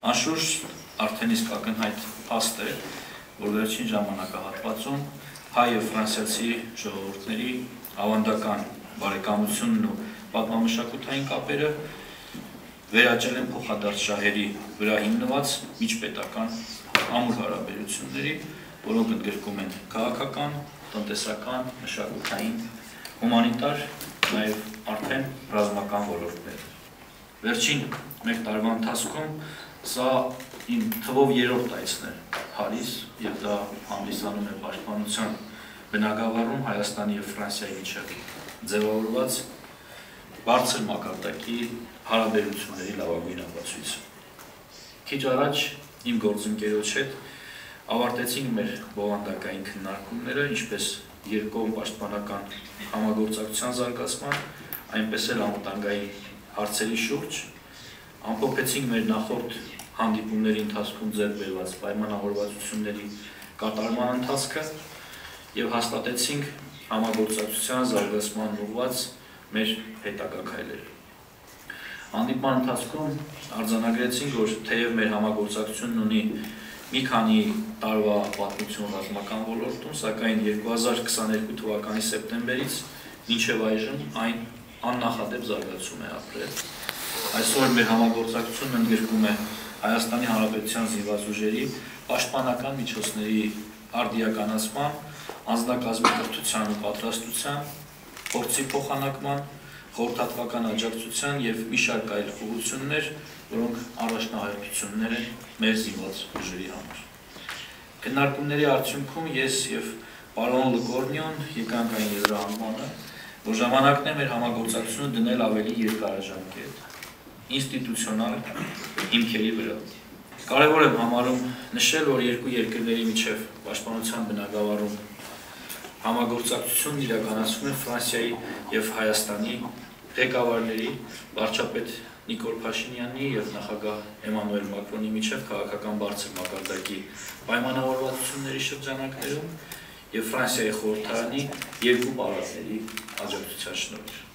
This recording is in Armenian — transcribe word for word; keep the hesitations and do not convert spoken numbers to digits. Անշուշ արդեն իսկ ակնհայտ փաստ է, որ վերջին ժամանակահատվածում հայ և ֆրանսիացի ժողովուրդների ավանդական բարեկամությունն ու պատմամշակութային կապերը վերաճել են փոխադարձ շահերի վրա հիմնված միջպետական ամուր հարաբերությունների, որոնք ընդգրկում են քաղաքական, տնտեսական, մշակութային, հումանիտար, նաև արդեն ռազմական ոլորտներ։ Վերջին մեկ տարվա ընթացքում սա իմ թվով երրորդ այցն է Փարիզ, և դա հանդիսանում է պաշտպանության բնագավառում Հայաստանի և Ֆրանսիայի միջև ձևավորված բարձր մակարդակի հարաբերությունների լավագույն ապացույցը։ Քիչ առաջ իմ գործընկերոջ հետ ավարտեցինք մեր բովանդակային քննարկումները, ինչպես երկկողմ պաշտպանական համագործակցության զարգացման, այնպես էլ անվտանգային հարցերի շուրջ։ Ամփոփեցինք մեր նախորդ հանդիպումների ընթացքում ձեռք բերված պայմանավորվածությունների կատարման ընթացքը և հաստատեցինք համագործակցության զարգացմանն ուղղված մեր հետագա քայլերը։ Հանդիպման ընթացքում արձանագրեցինք, որ թեև մեր համագործակցությունն ունի մի քանի տարվա պատմություն ռազմական ոլորտում, սակայն երկու հազար քսաներկու թվականի սեպտեմբերից մինչև այժմ այն աննախադեպ զարգացում է ապրել։ Այսօր մեր համագործակցությունն ընդգրկում է Հայաստանի Հանրապետության զինված ուժերի պաշտպանական միջոցների արդիականացման, անձնակազմի կրթության ու պատրաստության, փորձի փոխանակման, խորհրդատվական աջակցության և մի շարք այլ ուղղություններ, որոնք առաջնահերթություններ են մեր զինված ուժերի համար։ Քննարկումների արդյունքում ես և պարոն Լուգորնիոն եկանք այն եզրահանգմանը, որ ժամանակն է մեր համագործակցությունը դնել ավելի երկարաժամկետ ինստիտուցիոնալ հիմքերի վրա։ Կարևոր եմ համարում նշել, որ երկու երկրների միջև պաշտպանության բնագավառում համագործակցությունն իրականացվում է Ֆրանսիայի և Հայաստանի ղեկավարների, վարչապետ Նիկոլ Փաշինյանի և նախագահ Էմանուել Մակրոնի միջև քաղաքական բարձր մակարդակի պայմանավորվածությունների շրջանակներում և Ֆրանսիայի խորհրդարանի երկու պալատների աջակցության շնորհիվ։